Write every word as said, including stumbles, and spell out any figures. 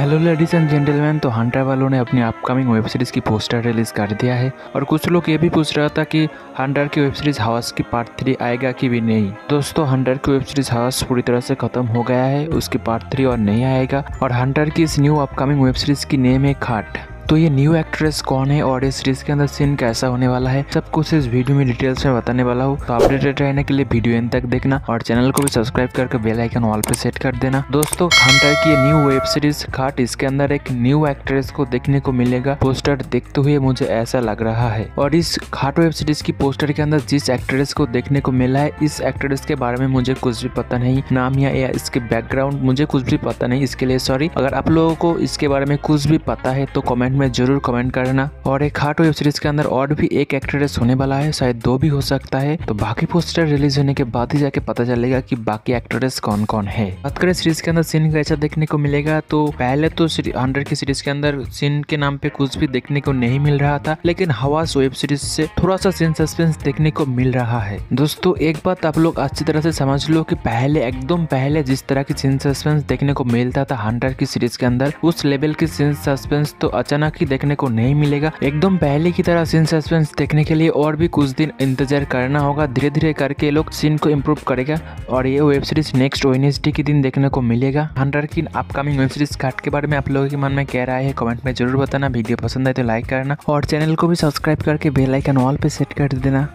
Hello ladies and gentleman, तो Hunter वालों ने अपनी अपकमिंग वेब सीरीज़ की पोस्टर रिलीज़ कर दिया है और कुछ लोग ये भी पूछ रहा था कि हंटर की वेब सीरीज़ हाउस की पार्ट थ्री आएगा कि भी नहीं। दोस्तों, हंटर की वेब सीरीज़ हाउस पूरी तरह से ख़त्म हो गया है, उसकी पार्ट थ्री और नहीं आएगा। और हंटर की इस न्यू अपकमिंग वेब सीरीज़ की नेम है खाट। तो ये न्यू एक्ट्रेस कौन है और इस सीरीज के अंदर सीन कैसा होने वाला है, सब कुछ इस वीडियो में डिटेल्स में बताने वाला हूँ। तो अपडेटेड रहने के लिए वीडियो एंड तक देखना और चैनल को भी सब्सक्राइब करके बेल आइकन ऑल पे सेट कर देना। दोस्तों, हंटर की न्यू वेब सीरीज खाट, इसके अंदर एक न्यू एक्ट्रेस को देखने को मिलेगा। पोस्टर देखते हुए मुझे ऐसा लग रहा है। और इस खाट वेब सीरीज की पोस्टर के अंदर जिस एक्ट्रेस को देखने को मिला है, इस एक्ट्रेस के बारे में मुझे कुछ भी पता नहीं, नाम या, या इसके बैकग्राउंड मुझे कुछ भी पता नहीं, इसके लिए सॉरी। अगर आप लोगों को इसके बारे में कुछ भी पता है तो कमेंट में जरूर कमेंट करना। और एक खाट वेब सीरीज के अंदर और भी एक एक्ट्रेस होने वाला है, शायद दो भी हो सकता है। तो बाकी पोस्टर रिलीज होने के बाद ही जाके पता चलेगा कि बाकी एक्ट्रेस कौन कौन है। बात करें सीरीज के अंदर सीन कैसा देखने को मिलेगा, तो पहले तो हंटर की सीरीज के अंदर सीन के नाम पे कुछ भी देखने को नहीं मिल रहा था, लेकिन हवास वेब सीरीज से थोड़ा सा सीन सस्पेंस देखने को मिल रहा है। दोस्तों, एक बात आप लोग अच्छी तरह से समझ लो कि पहले एकदम पहले जिस तरह की सीन सस्पेंस देखने को मिलता था हंटर की सीरीज के अंदर, उस लेवल की सीन सस्पेंस तो अचानक की देखने को नहीं मिलेगा। एकदम पहले की तरह सीन सस्पेंस देखने के लिए और भी कुछ दिन इंतजार करना होगा। धीरे धीरे करके लोग सीन को इम्प्रूव करेगा और ये वेब सीरीज नेक्स्ट वेडनेसडे के दिन देखने को मिलेगा। हंटर की अपकमिंग वेब सीरीज खाट के बारे में आप लोगों के मन में क्या राय है, कमेंट में जरूर बताना। वीडियो पसंद आए तो लाइक करना और चैनल को भी सब्सक्राइब करके बेल आइकन ऑल पे सेट कर देना।